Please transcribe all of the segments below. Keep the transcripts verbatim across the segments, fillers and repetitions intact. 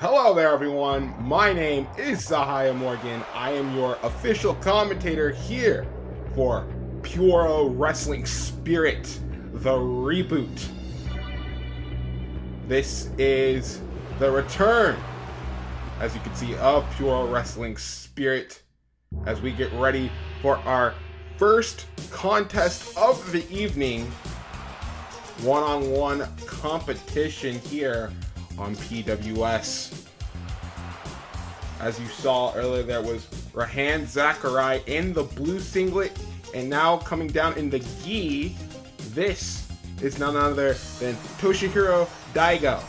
Hello there everyone, my name is Zahia Morgan. I am your official commentator here for Puro Wrestling Spirit, the reboot. This is the return, as you can see, of Puro Wrestling Spirit as we get ready for our first contest of the evening, one-on-one competition here on P W S. As you saw earlier, there was Rehan Zakari in the blue singlet, and now coming down in the gi, this is none other than Toshihiro Daigo.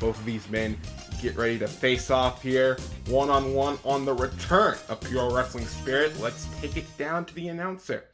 Both of these men get ready to face off here, one-on-one on the return of Puro Wrestling Spirit. Let's take it down to the announcer.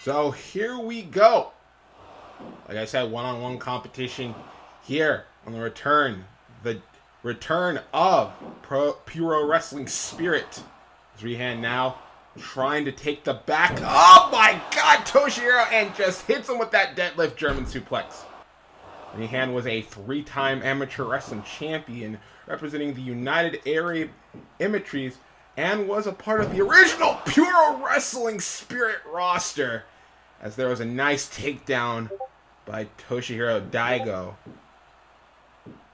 So here we go. Like I said, one-on-one competition here on the return, the return of Pro Puro Wrestling Spirit. Rehan now trying to take the back. Oh my God, Toshihiro, and just hits him with that deadlift German suplex. Rehan was a three-time amateur wrestling champion representing the United Arab Emirates and was a part of the original Puro Wrestling Spirit roster, as there was a nice takedown by Toshihiro Daigo.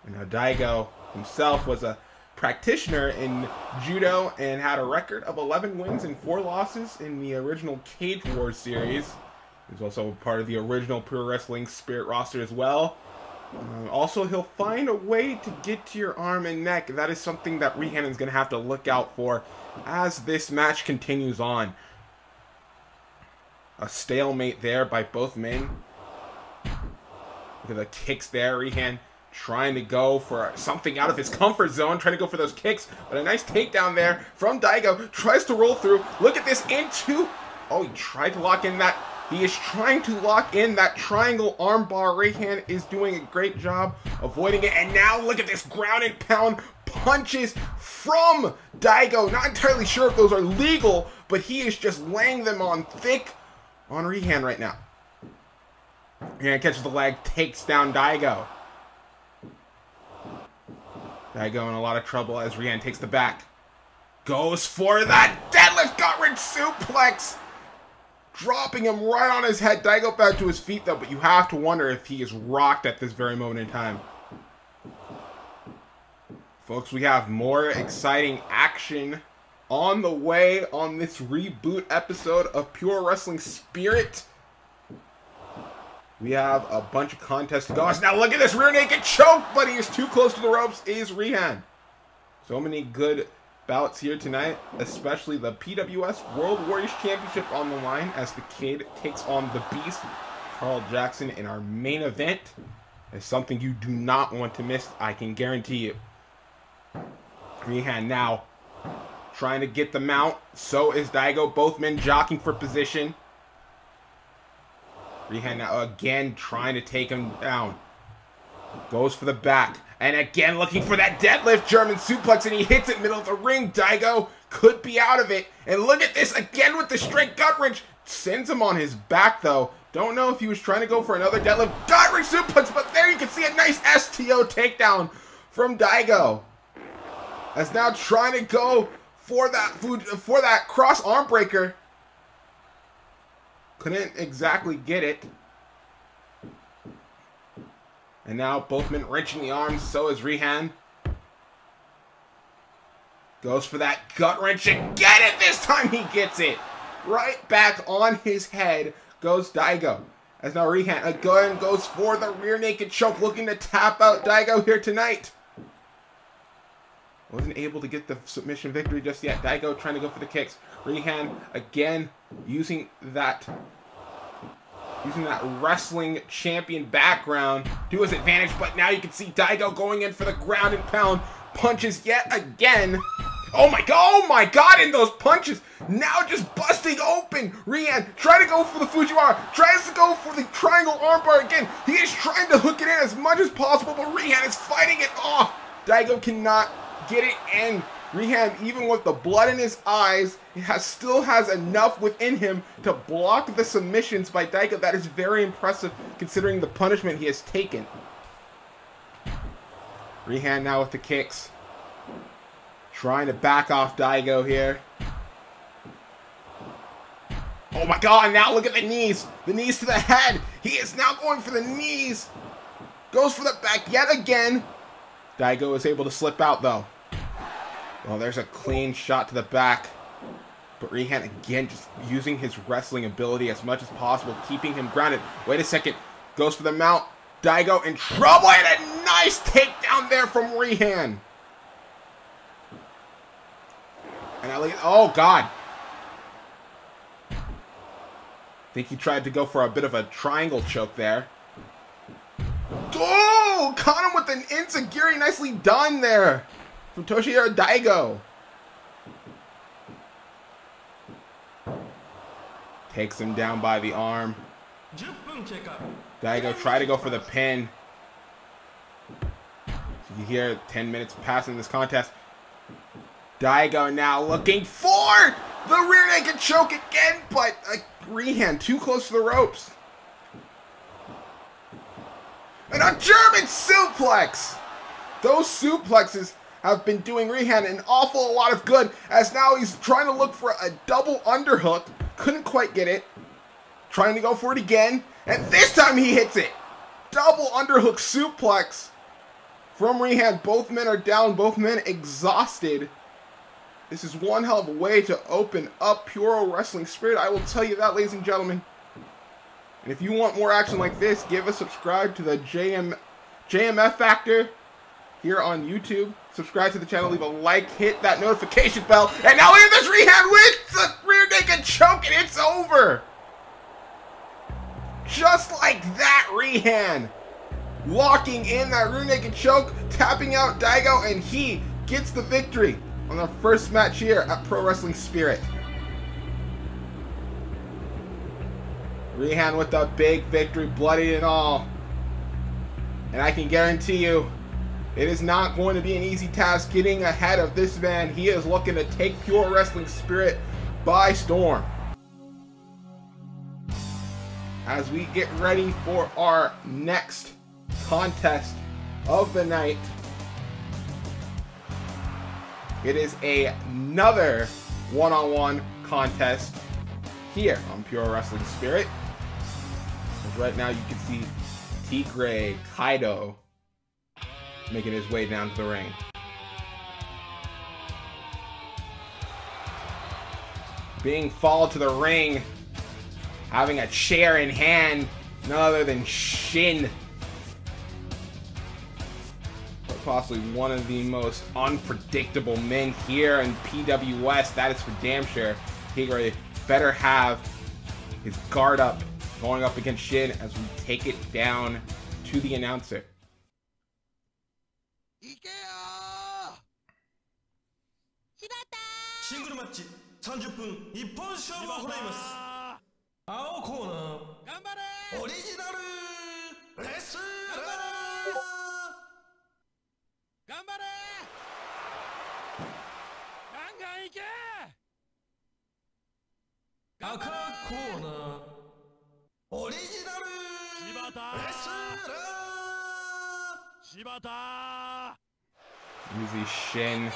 And now Daigo himself was a practitioner in judo and had a record of eleven wins and four losses in the original Cage War series. He was also part of the original Puro Wrestling Spirit roster as well. Uh, also, he'll find a way to get to your arm and neck. That is something that Rehan is going to have to look out for as this match continues on. A stalemate there by both men. Look at the kicks there. Rehan trying to go for something out of his comfort zone, trying to go for those kicks, but a nice takedown there from Daigo. Tries to roll through. Look at this into... Oh, he tried to lock in that... He is trying to lock in that triangle armbar. Rehan is doing a great job avoiding it. And now look at this ground and pound punches from Daigo. Not entirely sure if those are legal, but he is just laying them on thick on Rehan right now. Rehan catches the leg, takes down Daigo. Daigo in a lot of trouble as Rehan takes the back. Goes for that deadlift gut-wrench suplex. Dropping him right on his head. Daigo back to his feet though, but you have to wonder if he is rocked at this very moment in time. Folks, we have more exciting action on the way on this reboot episode of Puro Wrestling Spirit. We have a bunch of contests to go. Now look at this rear naked choke, but he is too close to the ropes, is Rehan. So many good bouts here tonight, especially the P W S World Warriors Championship on the line as the Kid takes on the Beast, Carl Jackson, in our main event. It's something you do not want to miss, I can guarantee you. Rehan now trying to get the mount. So is Daigo. Both men jockeying for position. Rehan now again trying to take him down. Goes for the back. And again, looking for that deadlift German suplex, and he hits it middle of the ring. Daigo could be out of it. And look at this again with the straight gut wrench. Sends him on his back, though. Don't know if he was trying to go for another deadlift gut wrench suplex, but there you can see a nice S T O takedown from Daigo. That's now trying to go for that food for that cross arm breaker. Couldn't exactly get it. And now both men wrenching the arms, so is Rehan. Goes for that gut wrench and get it! This time he gets it! Right back on his head goes Daigo. As now Rehan again goes for the rear naked choke, looking to tap out Daigo here tonight. Wasn't able to get the submission victory just yet. Daigo trying to go for the kicks. Rehan again using that using that wrestling champion background to his advantage. But now you can see Daigo going in for the ground and pound punches yet again. Oh my god, oh my god, and those punches now just busting open. Rehan trying to go for the Fujiwara, tries to go for the triangle armbar again. He is trying to hook it in as much as possible, but Rehan is fighting it off. Daigo cannot get it in. Rehan, even with the blood in his eyes, has, still has enough within him to block the submissions by Daigo. That is very impressive considering the punishment he has taken. Rehan now with the kicks. Trying to back off Daigo here. Oh my god, now look at the knees. The knees to the head. He is now going for the knees. Goes for the back yet again. Daigo is able to slip out though. Well, there's a clean shot to the back. But Rehan again just using his wrestling ability as much as possible, keeping him grounded. Wait a second. Goes for the mount. Daigo in trouble, and a nice takedown there from Rehan. And I look at, oh god. I think he tried to go for a bit of a triangle choke there. Oh, caught him with an enziguri. Nicely done there from Toshihiro Daigo. Takes him down by the arm. Daigo tried to go for the pin. So you hear ten minutes passing this contest. Daigo now looking for the rear naked choke again, but uh, Rehan too close to the ropes. And a German suplex! Those suplexes have been doing Rehan an awful lot of good, as now he's trying to look for a double underhook. Couldn't quite get it. Trying to go for it again, and this time he hits it! Double underhook suplex from Rehan. Both men are down, both men exhausted. This is one hell of a way to open up Puro Wrestling Spirit. I will tell you that, ladies and gentlemen. And if you want more action like this, give us subscribe to the J M J M F Factor here on YouTube. Subscribe to the channel, leave a like, hit that notification bell. And now look at this, Rehan with the rear naked choke, and it's over. Just like that, Rehan locking in that rear naked choke, tapping out Daigo, and he gets the victory on our first match here at Pro Wrestling Spirit. Rehan with a big victory, bloody and all. And I can guarantee you, it is not going to be an easy task getting ahead of this man. He is looking to take Puro Wrestling Spirit by storm. As we get ready for our next contest of the night, it is a, another one-on-one contest here on Puro Wrestling Spirit. As right now you can see Tigre Caido making his way down to the ring. Being followed to the ring, having a chair in hand, none other than Shin. Possibly one of the most unpredictable men here in P W S, that is for damn sure. Tigre better have his guard up, going up against Shin as we take it down to the announcer. Usually Shin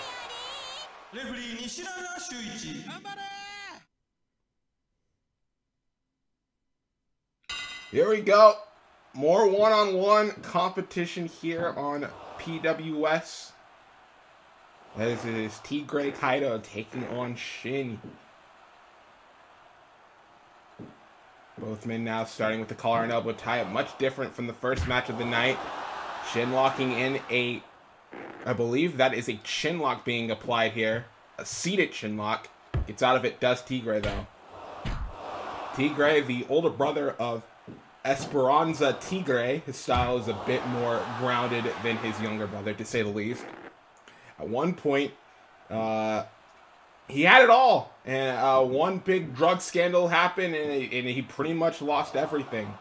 Here we go. More one-on-one competition here on P W S. This is Tigre Caido taking on Shin. Both men now starting with the collar and elbow tie-up. Much different from the first match of the night. Shin locking in a... I believe that is a chin lock being applied here. A seated chin lock. Gets out of it, does Tigre though. Tigre, the older brother of Esperanza Tigre. His style is a bit more grounded than his younger brother, to say the least. At one point, uh, he had it all. And uh, one big drug scandal happened, and, and he pretty much lost everything,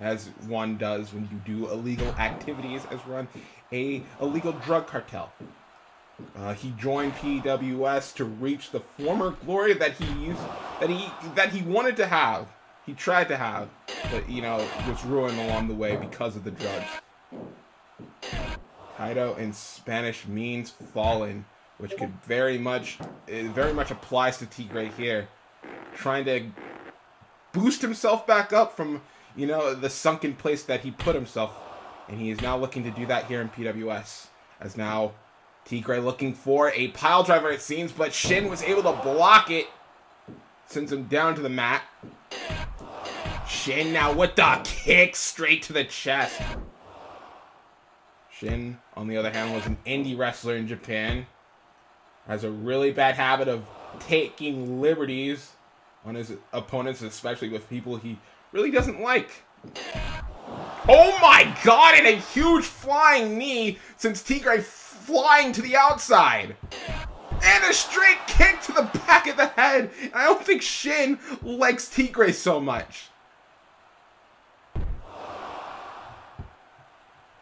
as one does when you do illegal activities, as run a illegal drug cartel. Uh, he joined P W S to reach the former glory that he used, that he that he wanted to have. He tried to have, but you know, was ruined along the way because of the drugs. Kaido in Spanish means fallen, which could very much, it very much applies to Tigre here, trying to boost himself back up from, you know, the sunken place that he put himself, and he is now looking to do that here in P W S, as now Tigre looking for a pile driver, it seems, but Shin was able to block it. Sends him down to the mat. Shin now with the kick straight to the chest. Shin, on the other hand, was an indie wrestler in Japan. Has a really bad habit of taking liberties on his opponents, especially with people he really doesn't like. Oh my god, and a huge flying knee since Tigre flying to the outside. And a straight kick to the back of the head. And I don't think Shin likes Tigre so much.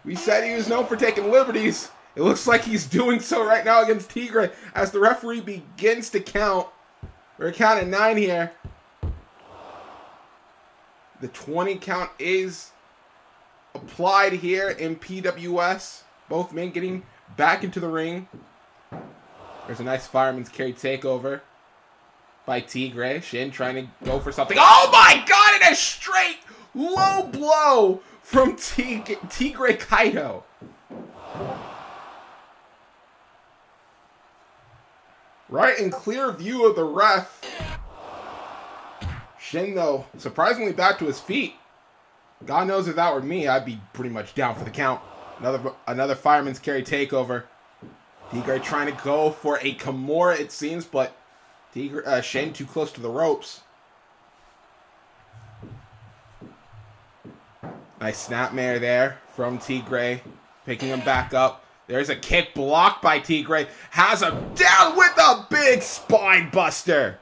We said he was known for taking liberties. It looks like he's doing so right now against Tigre as the referee begins to count. We're counting nine here. The twenty count is applied here in P W S. Both men getting back into the ring. There's a nice fireman's carry takeover by Tigre. Shin trying to go for something. Oh my god, and a straight low blow from Tig Tigre Kaido. Right in clear view of the ref. Shin, though, surprisingly back to his feet. God knows if that were me, I'd be pretty much down for the count. Another another fireman's carry takeover. Tigre trying to go for a Kimura, it seems, but Tigre, uh, Shin too close to the ropes. Nice snapmare there from Tigre, picking him back up. There's a kick blocked by Tigre. Has him down with a big spine buster.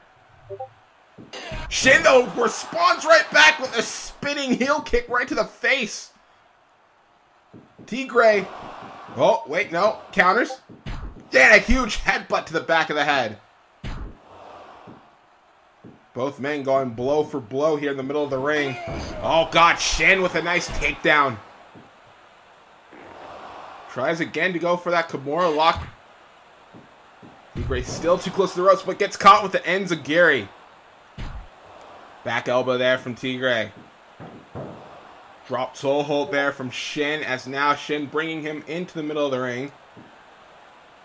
Shin, though, responds right back with a spinning heel kick right to the face. Tigre. Oh, wait, no. Counters. And a huge headbutt to the back of the head. Both men going blow for blow here in the middle of the ring. Oh, God. Shin with a nice takedown. Tries again to go for that Kimura lock. Tigre still too close to the ropes, but gets caught with the end Zakari. Back elbow there from Tigre. Drop toe hold there from Shin, as now Shin bringing him into the middle of the ring.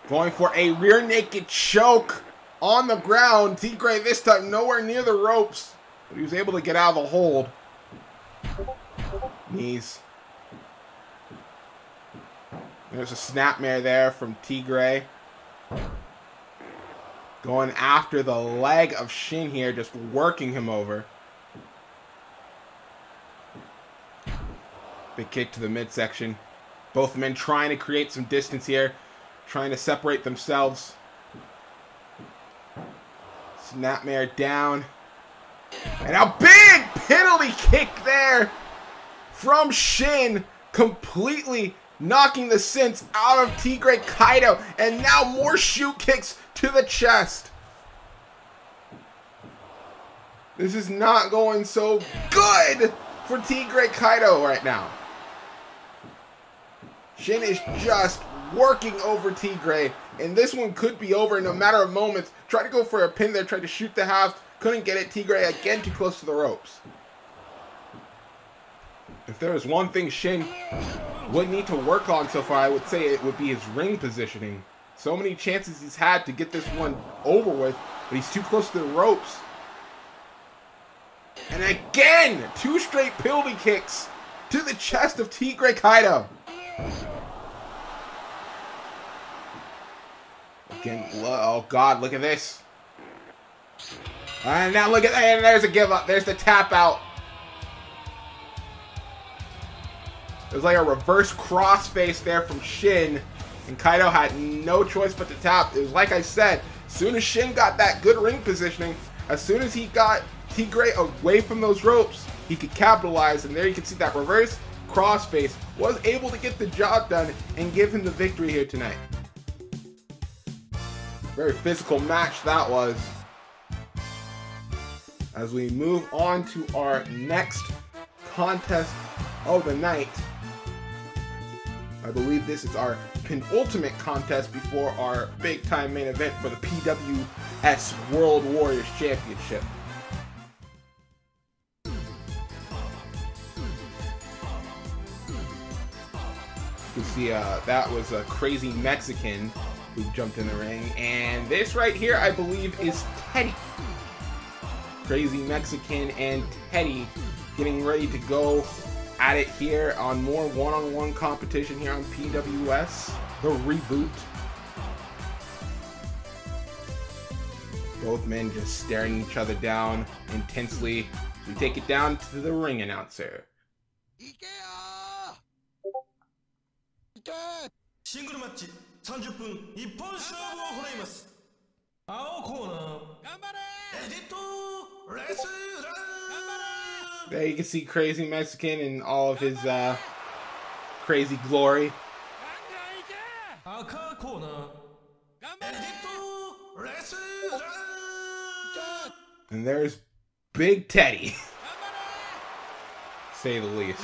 Going for a rear naked choke on the ground. Tigre this time nowhere near the ropes, but he was able to get out of the hold. Knees. There's a snapmare there from Tigre. Going after the leg of Shin here, just working him over. Big kick to the midsection. Both men trying to create some distance here, trying to separate themselves. Snapmare down. And a big penalty kick there from Shin, completely knocking the sense out of Tigre Kaido. And now more shoe kicks to the chest. This is not going so good for Tigre Kaido right now. Shin is just working over Tigre, and this one could be over in a matter of moments. Tried to go for a pin there, tried to shoot the half, couldn't get it. Tigre again too close to the ropes. If there is one thing Shin would need to work on so far, I would say it would be his ring positioning. So many chances he's had to get this one over with, but he's too close to the ropes. And again, two straight penalty kicks to the chest of Tigre Kaido. Again, oh god, look at this. And now look at that, and there's a give up. There's the tap out. There's like a reverse crossface there from Shin, and Kaido had no choice but to tap. It was like I said, as soon as Shin got that good ring positioning, as soon as he got Tigre away from those ropes, he could capitalize, and there you can see that reverse crossface was able to get the job done and give him the victory here tonight. Very physical match that was. As we move on to our next contest of the night, I believe this is our penultimate contest before our big time main event for the P W S World Warriors Championship. You see, uh, that was a Crazy Mexican who jumped in the ring, and this right here, I believe, is Teddy. Crazy Mexican and Teddy getting ready to go at it here on more one-on-one competition here on P W S, the reboot. Both men just staring each other down intensely. We take it down to the ring announcer. There you can see Crazy Mexican in all of his uh, crazy glory. And there's Big Teddy. Say the least.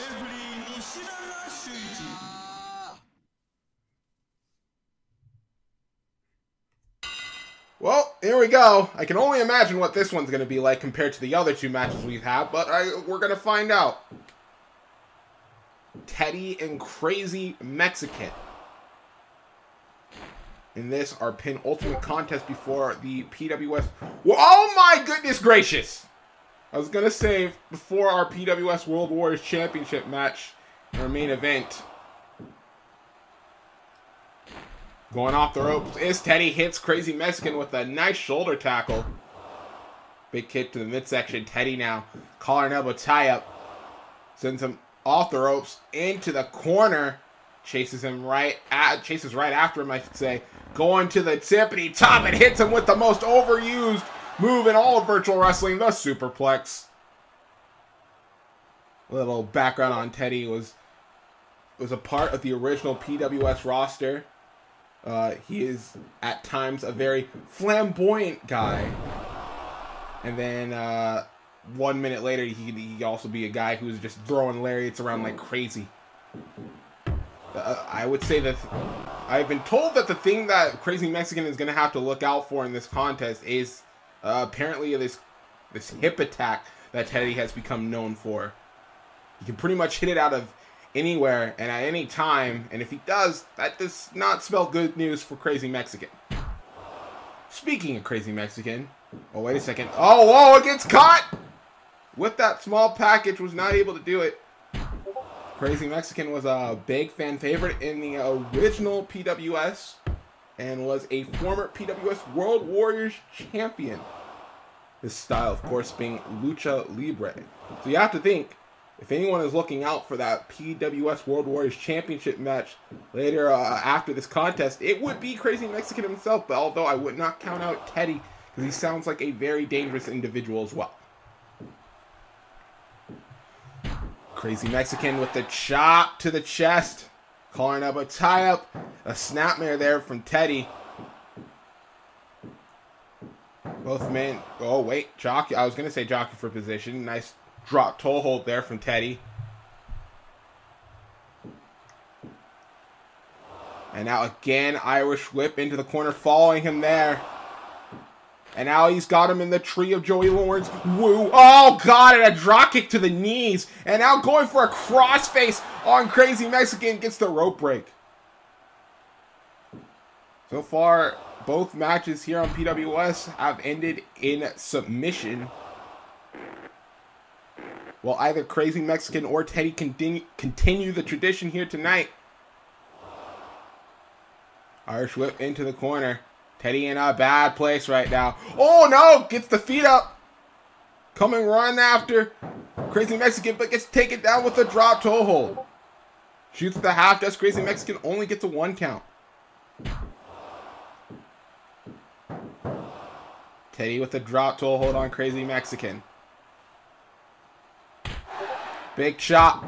Well, here we go. I can only imagine what this one's going to be like compared to the other two matches we've had, but I, we're going to find out. Teddy and Crazy Mexican. In this, our penultimate contest before the P W S... Well, oh my goodness gracious! I was going to say, before our P W S World Warriors Championship match, our main event... Going off the ropes is Teddy. Hits Crazy Mexican with a nice shoulder tackle. Big kick to the midsection. Teddy now. Collar and elbow tie up. Sends him off the ropes into the corner. Chases him right at, chases right after him, I should say. Going to the tippity top and hits him with the most overused move in all of virtual wrestling, the superplex. A little background on Teddy, was was a part of the original P W S roster. Uh, he is, at times, a very flamboyant guy. And then, uh, one minute later, he he also be a guy who's just throwing lariats around like crazy. Uh, I would say that... I've been told that the thing that Crazy Mexican is going to have to look out for in this contest is, uh, apparently this, this hip attack that Teddy has become known for. He can pretty much hit it out of... anywhere and at any time, and if he does, that does not spell good news for Crazy Mexican. Speaking of Crazy Mexican, oh wait a second, oh whoa, it gets caught! With that small package, was not able to do it. Crazy Mexican was a big fan favorite in the original P W S, and was a former P W S World Warriors champion. His style, of course, being lucha libre. So you have to think, if anyone is looking out for that P W S World Warriors Championship match later uh, after this contest, it would be Crazy Mexican himself, but although I would not count out Teddy, because he sounds like a very dangerous individual as well. Crazy Mexican with the chop to the chest, calling up a tie-up, a snapmare there from Teddy. Both men, oh wait, jockey, I was going to say jockey for position, nice drop toe hold there from Teddy. And now again, Irish whip into the corner, following him there. And now he's got him in the tree of Joey Lawrence. Woo! Oh god, and a drop kick to the knees. And now going for a crossface on Crazy Mexican, gets the rope break. So far, both matches here on P W S have ended in submission. Will either Crazy Mexican or Teddy continue, continue the tradition here tonight? Irish whip into the corner. Teddy in a bad place right now. Oh no! Gets the feet up. Coming run after Crazy Mexican, but gets taken down with a drop toe hold. Shoots at the half. Does Crazy Mexican only gets a one count? Teddy with a drop to a hold on Crazy Mexican. Big shot.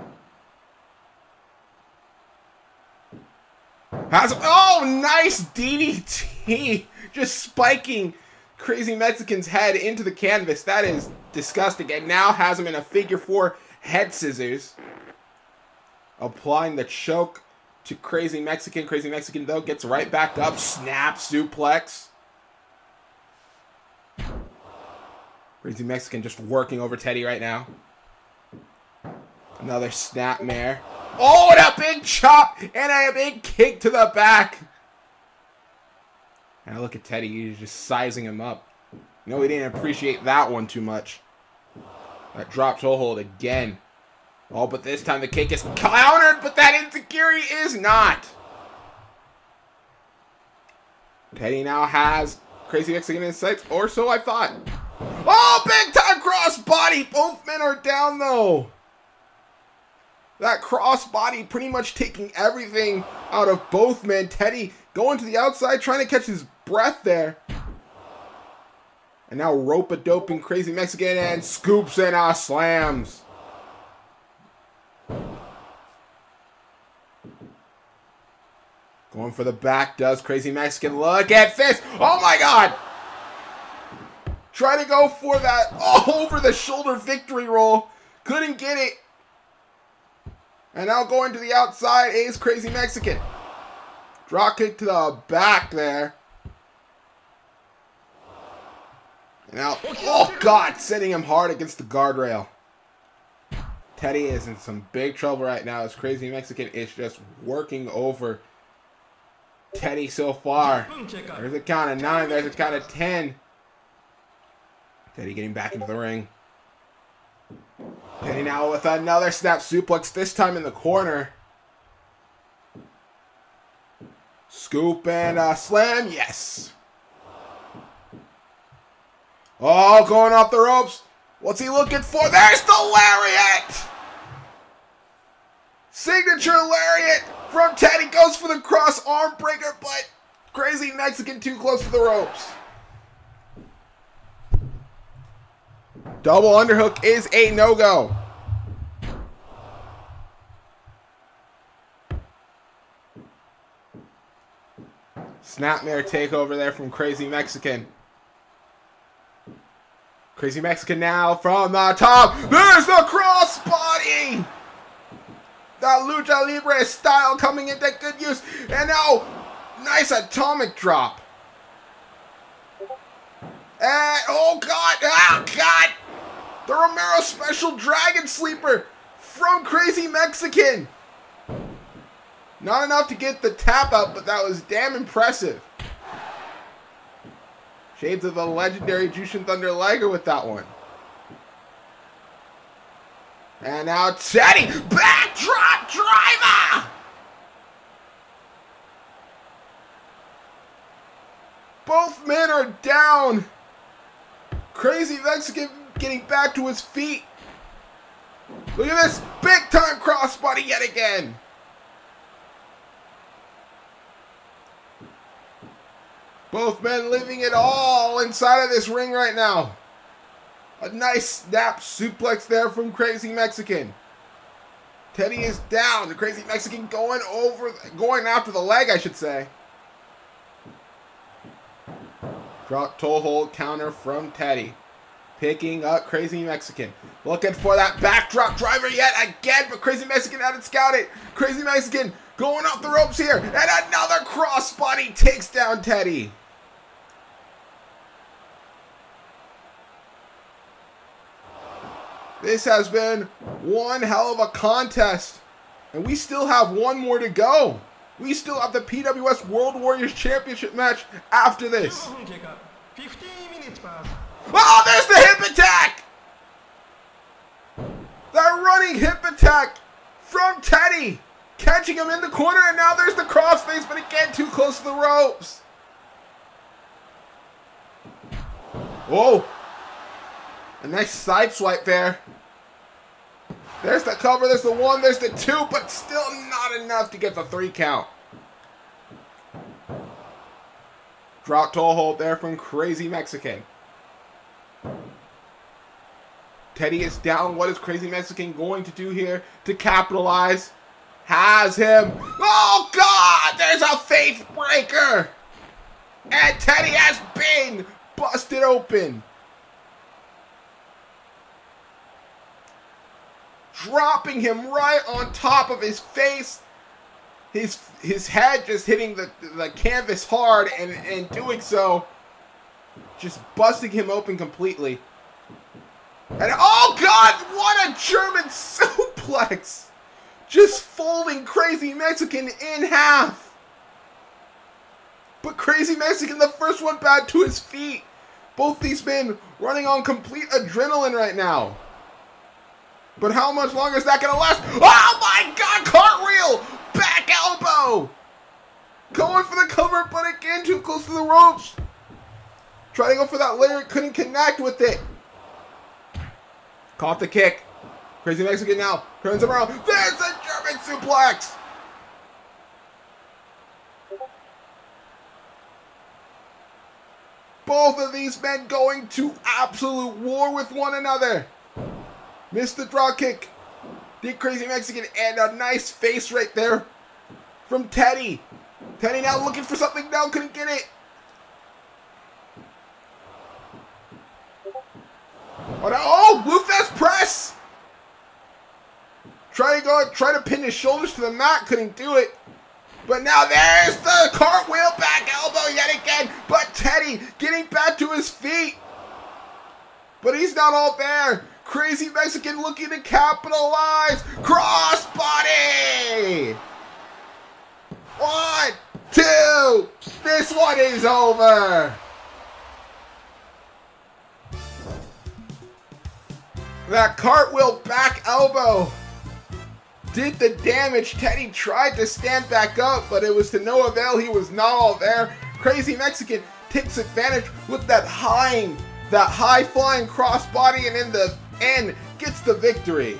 Has, oh, nice D D T. Just spiking Crazy Mexican's head into the canvas. That is disgusting. And now has him in a figure four head scissors. Applying the choke to Crazy Mexican. Crazy Mexican, though, gets right back up. Snap suplex. Crazy Mexican just working over Teddy right now. Another snapmare. Oh, and a big chop and a big kick to the back. And I look at Teddy. He's just sizing him up. No, he didn't appreciate that one too much. That drop toe hold again. Oh, but this time the kick is countered, but that insecurity is not. Teddy now has Crazy Mexican in sights, or so I thought. Oh, big time cross body. Both men are down, though. That crossbody pretty much taking everything out of both men. Teddy going to the outside, trying to catch his breath there. And now rope-a-doping Crazy Mexican and scoops and uh, slams. Going for the back, does Crazy Mexican. Look at this. Oh, my God. Trying to go for that over-the-shoulder victory roll. Couldn't get it. And now going to the outside is Crazy Mexican. Drop kick to the back there. And now, oh God, sending him hard against the guardrail. Teddy is in some big trouble right now as Crazy Mexican is just working over Teddy so far. There's a count of nine, there's a count of ten. Teddy getting back into the ring. Teddy now with another snap suplex, this time in the corner. Scoop and uh, slam, yes. Oh, going off the ropes. What's he looking for? There's the lariat! Signature lariat from Teddy, goes for the cross arm breaker, but Crazy Mexican too close to the ropes. Double underhook is a no-go. Snapmare takeover there from Crazy Mexican. Crazy Mexican now from the top. There's the crossbody. That Lucha Libre style coming into good use. And now, nice atomic drop. And, oh, God. Oh, God. The Romero Special Dragon Sleeper from Crazy Mexican. Not enough to get the tap out, but that was damn impressive. Shades of the legendary Jushin Thunder Liger with that one. And now Teddy, backdrop driver. Both men are down. Crazy Mexican getting back to his feet. Look at this big time crossbody yet again. Both men living it all inside of this ring right now. A nice snap suplex there from Crazy Mexican. Teddy is down. The Crazy Mexican going over, going after the leg, I should say. Drop toe hold counter from Teddy. Picking up Crazy Mexican. Looking for that backdrop driver yet again, but Crazy Mexican had it scouted. Crazy Mexican going off the ropes here. And another crossbody takes down Teddy. This has been one hell of a contest. And we still have one more to go. We still have the P W S World Warriors Championship match after this. Oh, there's the hip attack! That running hip attack from Teddy. Catching him in the corner, and now there's the crossface, but again, too close to the ropes. Whoa. A nice side swipe there. There's the cover, there's the one, there's the two, but still not enough to get the three count. Drop toe hold there from Crazy Mexican. Teddy is down. What is Crazy Mexican going to do here to capitalize? Has him. Oh, God! There's a faith breaker! And Teddy has been busted open. Dropping him right on top of his face. His his head just hitting the, the canvas hard, and, and doing so, just busting him open completely. And oh God, what a German suplex! Just folding Crazy Mexican in half. But Crazy Mexican, the first one back to his feet. Both these men running on complete adrenaline right now. But how much longer is that gonna last? Oh my God, cartwheel! Back elbow! Going for the cover, but again too close to the ropes. Trying to go for that layer, couldn't connect with it. Caught the kick. Crazy Mexican now turns around. There's a German suplex! Both of these men going to absolute war with one another. Missed the draw kick. Big Crazy Mexican, and a nice face right there from Teddy. Teddy now looking for something now, couldn't get it. Oh, no. Oh, Lufest press! Try to go, try to pin his shoulders to the mat, couldn't do it. But now there's the cartwheel back elbow yet again, but Teddy getting back to his feet. But he's not all there. Crazy Mexican looking to capitalize. Crossbody! One, two. This one is over. That cartwheel back elbow did the damage. Teddy tried to stand back up, but it was to no avail. He was not all there. Crazy Mexican takes advantage with that high, that high flying crossbody, and in the and gets the victory.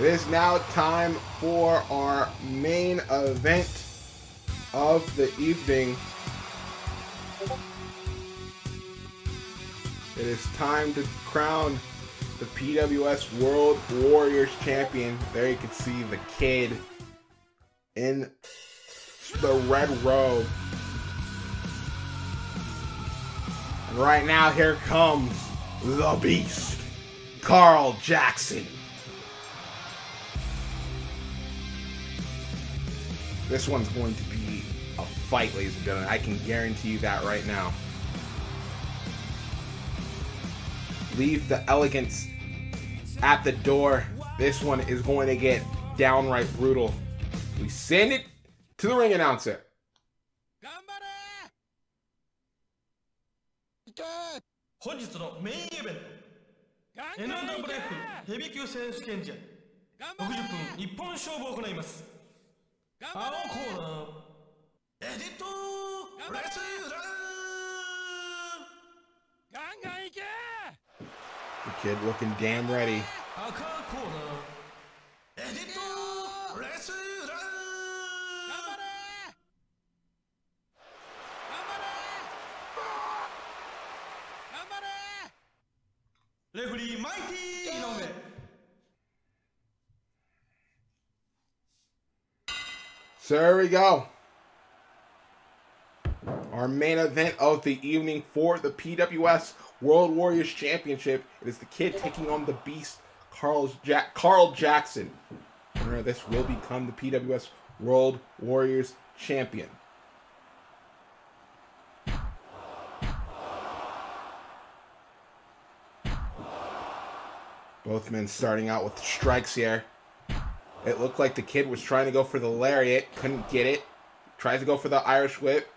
It is now time for our main event of the evening. It is time to crown the P W S World Warriors Champion. There you can see the Kid in the red robe. And right now, here comes the Beast, Carl Jackson. This one's going to be a fight, ladies and gentlemen. I can guarantee you that right now. Leave the elegance at the door. This one is going to get downright brutal. We send it to the ring announcer. The Kid looking damn ready. So there we go. Our main event of the evening for the P W S World Warriors Championship. It is the Kid taking on the Beast, Carl, ja Carl Jackson. Remember, this will become the P W S World Warriors Champion. Both men starting out with strikes here. It looked like the Kid was trying to go for the lariat. Couldn't get it. Tries to go for the Irish whip.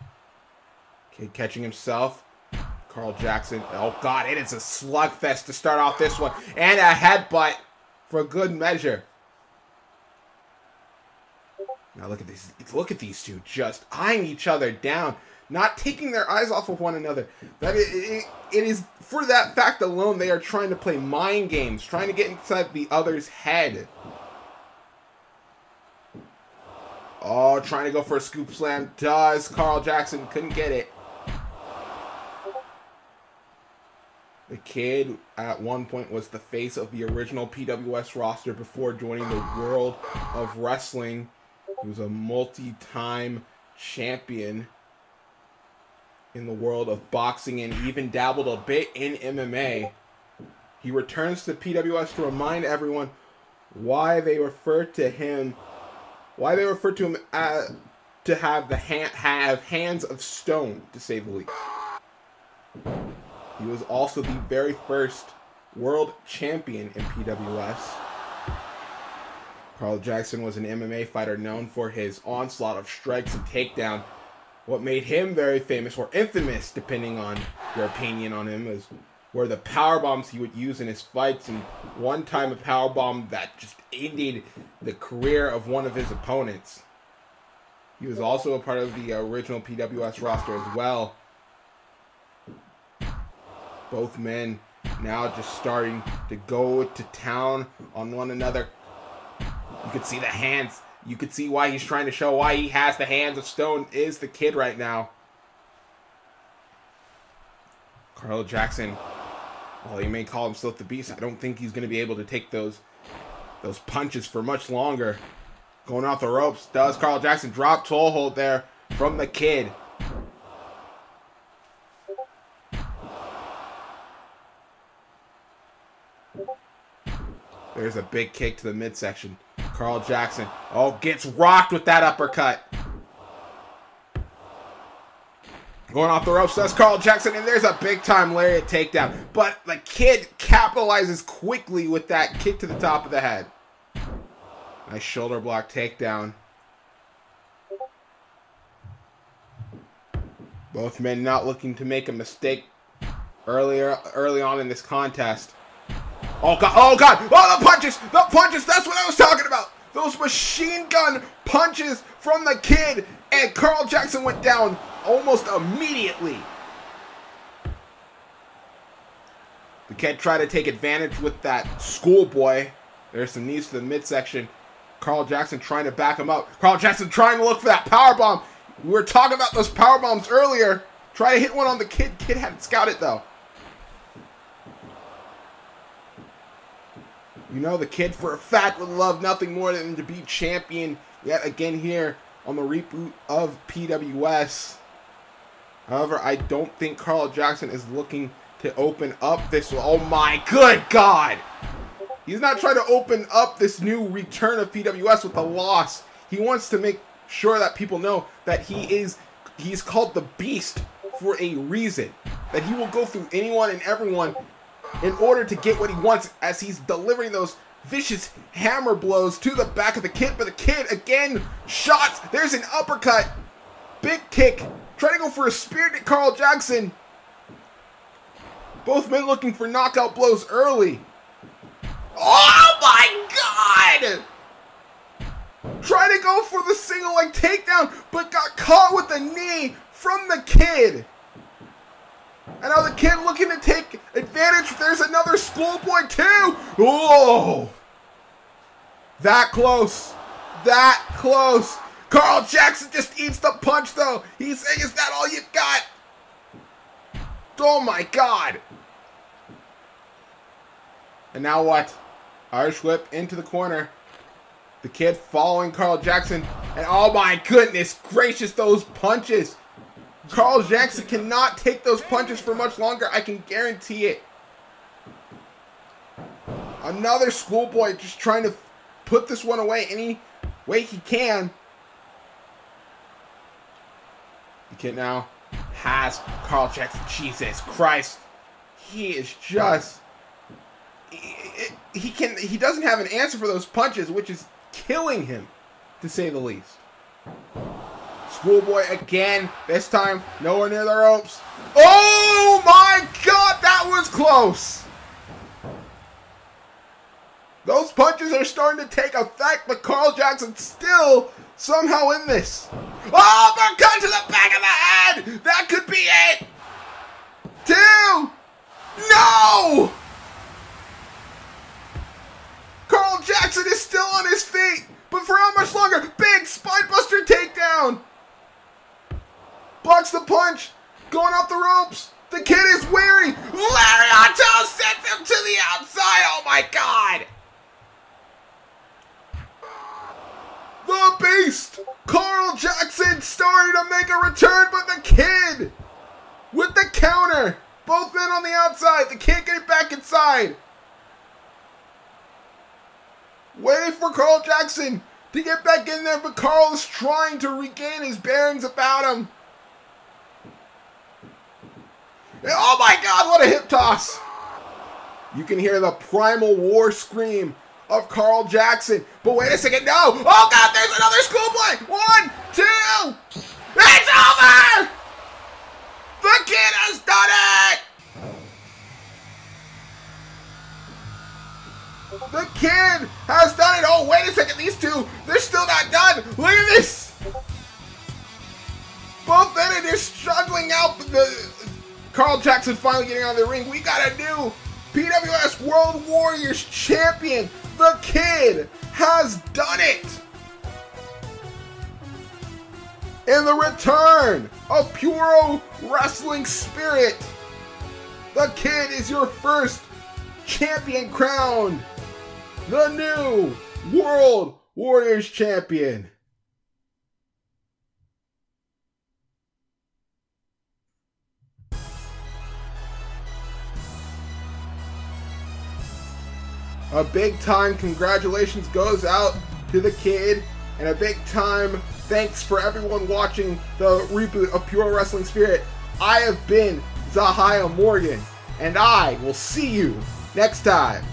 Kid catching himself. Carl Jackson. Oh, God, it is a slugfest to start off this one. And a headbutt for good measure. Now look at these. Look at these two just eyeing each other down, not taking their eyes off of one another. That is, it, it is for that fact alone they are trying to play mind games, trying to get inside the other's head. Oh, trying to go for a scoop slam. Does Carl Jackson couldn't get it? The Kid at one point was the face of the original P W S roster before joining the World of Wrestling. He was a multi-time champion in the world of boxing and even dabbled a bit in M M A. He returns to P W S to remind everyone why they refer to him, why they refer to him as to have the hand, have hands of stone, to say the least. He was also the very first world champion in P W S. Carl Jackson was an M M A fighter known for his onslaught of strikes and takedown. What made him very famous, or infamous, depending on your opinion on him, is were the power bombs he would use in his fights. And one time, a power bomb that just ended the career of one of his opponents. He was also a part of the original P W S roster as well. Both men now just starting to go to town on one another. You could see the hands. You could see why he's trying to show why he has the hands of stone, is the Kid right now. Carl Jackson, well, he may call himself the Beast, I don't think he's going to be able to take those those punches for much longer. Going off the ropes. Does Carl Jackson drop toe hold there from the Kid? There's a big kick to the midsection. Carl Jackson, oh, gets rocked with that uppercut. Going off the ropes, that's Carl Jackson, and there's a big-time lariat takedown. But the Kid capitalizes quickly with that kick to the top of the head. Nice shoulder block takedown. Both men not looking to make a mistake earlier, early on in this contest. Oh, God. Oh, God. Oh, the punches. The punches. That's what I was talking about. Those machine gun punches from the Kid. And Carl Jackson went down almost immediately. The Kid tried to take advantage with that schoolboy. There's some knees to the midsection. Carl Jackson trying to back him up. Carl Jackson trying to look for that powerbomb. We were talking about those powerbombs earlier. Try to hit one on the Kid. Kid hadn't scouted, though. You know, the Kid for a fact would love nothing more than to be champion yet again here on the reboot of P W S. However, I don't think Carl Jackson is looking to open up this one. Oh my good God! He's not trying to open up this new return of P W S with a loss. He wants to make sure that people know that he is he's called the Beast for a reason. That he will go through anyone and everyone in order to get what he wants, as he's delivering those vicious hammer blows to the back of the Kid. But the Kid, again, shots. There's an uppercut. Big kick. Trying to go for a spear at Carl Jackson. Both men looking for knockout blows early. Oh, my God! Trying to go for the single leg takedown, but got caught with a knee from the Kid. And now the Kid looking to take advantage. There's another schoolboy too. Whoa. That close. That close. Carl Jackson just eats the punch though. He's saying, is that all you got? Oh my God. And now what? Irish whip into the corner. The Kid following Carl Jackson. And oh my goodness gracious, those punches. Carl Jackson cannot take those punches for much longer. I can guarantee it. Another schoolboy just trying to put this one away any way he can. The Kid now has Carl Jackson. Jesus Christ. He is just... He, can, he doesn't have an answer for those punches, which is killing him, to say the least. Schoolboy again, this time nowhere near the ropes. Oh! Oh my God, that was close. Those punches are starting to take effect, but Carl Jackson's still somehow in this. Oh, the gun to the back of the head! That could be it! Two! No! Carl Jackson is still on his feet, but for how much longer? Big spine buster takedown! Blocks the punch, going off the ropes. The kid is wary. Lariato sends him to the outside. Oh my God! The Beast, Carl Jackson, starting to make a return, but the kid with the counter. Both men on the outside. The kid getting back inside. Waiting for Carl Jackson to get back in there, but Carl is trying to regain his bearings about him. Oh my God, what a hip toss. You can hear the primal war scream of Carl Jackson. But wait a second, no. Oh God, there's another schoolboy. One, two. It's over. The kid has done it. The kid has done it. Oh, wait a second, these two, they're still not done. Look at this. Both men are just struggling out. The Carl Jackson finally getting out of the ring. We got a new P W S World Warriors champion. The Kid has done it. In the return of Puro Wrestling Spirit, The Kid is your first champion crowned. The new World Warriors champion. A big time congratulations goes out to The Kid, and a big time thanks for everyone watching the reboot of Puro Wrestling Spirit. I have been Zahia Morgan, and I will see you next time.